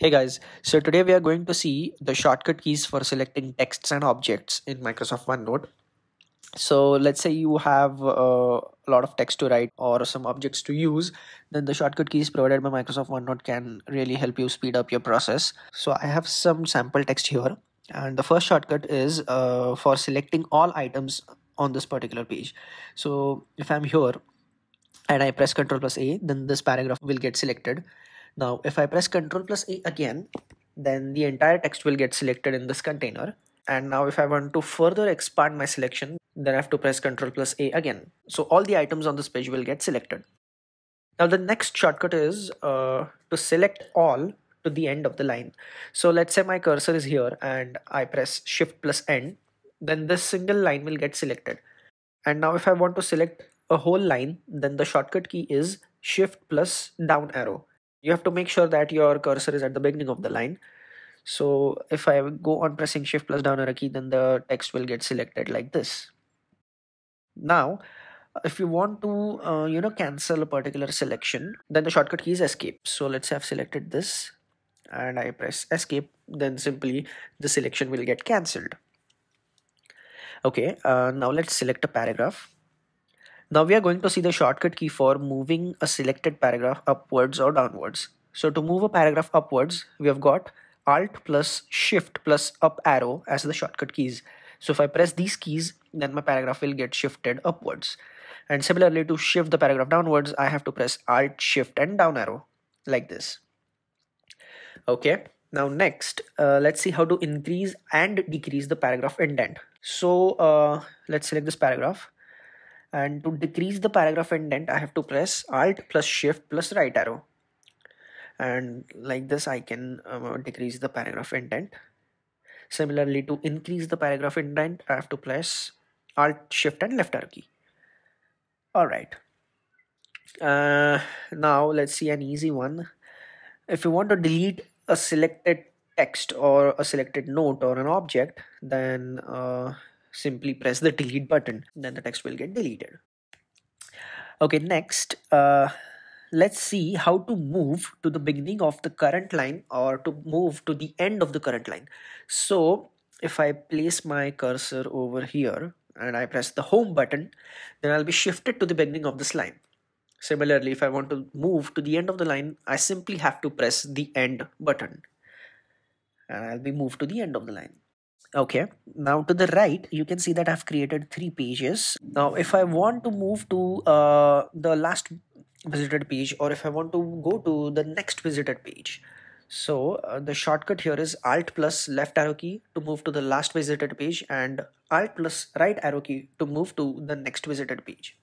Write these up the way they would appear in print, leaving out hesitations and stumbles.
Hey guys, so today we are going to see the shortcut keys for selecting texts and objects in Microsoft OneNote. So let's say you have a lot of text to write or some objects to use, then the shortcut keys provided by Microsoft OneNote can really help you speed up your process. So I have some sample text here, and the first shortcut is for selecting all items on this particular page. So if I'm here and I press Ctrl+A, then this paragraph will get selected. Now, if I press Ctrl+A again, then the entire text will get selected in this container. And now if I want to further expand my selection, then I have to press Ctrl+A again. So all the items on this page will get selected. Now the next shortcut is to select all to the end of the line. So let's say my cursor is here and I press Shift+N, then this single line will get selected. And now if I want to select a whole line, then the shortcut key is Shift+D. You have to make sure that your cursor is at the beginning of the line. So if I go on pressing Shift+D key, then the text will get selected like this. Now, if you want to, cancel a particular selection, then the shortcut key is Escape. So let's say I've selected this and I press Escape, then simply the selection will get cancelled. Okay, now let's select a paragraph. Now we are going to see the shortcut key for moving a selected paragraph upwards or downwards. So to move a paragraph upwards, we have got Alt+Shift+Up arrow as the shortcut keys. So if I press these keys, then my paragraph will get shifted upwards. And similarly, to shift the paragraph downwards, I have to press Alt+Shift+D like this. Okay. Now next, let's see how to increase and decrease the paragraph indent. So let's select this paragraph. And to decrease the paragraph indent, I have to press Alt+Shift+R. And like this, I can decrease the paragraph indent. Similarly, to increase the paragraph indent, I have to press Alt+Shift+L key. Alright. Now let's see an easy one. If you want to delete a selected text or a selected note or an object, then simply press the delete button, then the text will get deleted. Okay, next, let's see how to move to the beginning of the current line or to move to the end of the current line. So if I place my cursor over here and I press the home button, then I'll be shifted to the beginning of this line. Similarly, if I want to move to the end of the line, I simply have to press the end button and I'll be moved to the end of the line. Okay, now to the right, you can see that I've created three pages. Now, if I want to move to the last visited page, or if I want to go to the next visited page, so the shortcut here is Alt+Left arrow key to move to the last visited page and Alt+Right arrow key to move to the next visited page.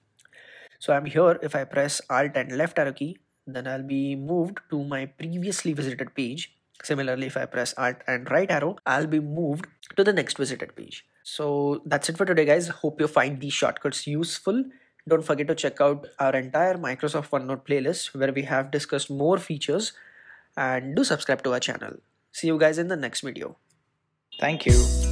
So I'm here. If I press Alt and Left arrow key, then I'll be moved to my previously visited page. Similarly, if I press Alt and Right arrow, I'll be moved to the next visited page. So that's it for today, guys. Hope you find these shortcuts useful. Don't forget to check out our entire Microsoft OneNote playlist where we have discussed more features, and do subscribe to our channel. See you guys in the next video. Thank you.